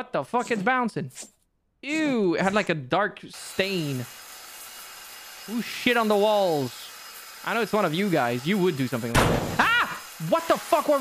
What the fuck is bouncing? Ew, it had like a dark stain. Who shit on the walls? I know it's one of you guys. You would do something like that. Ah! What the fuck were we?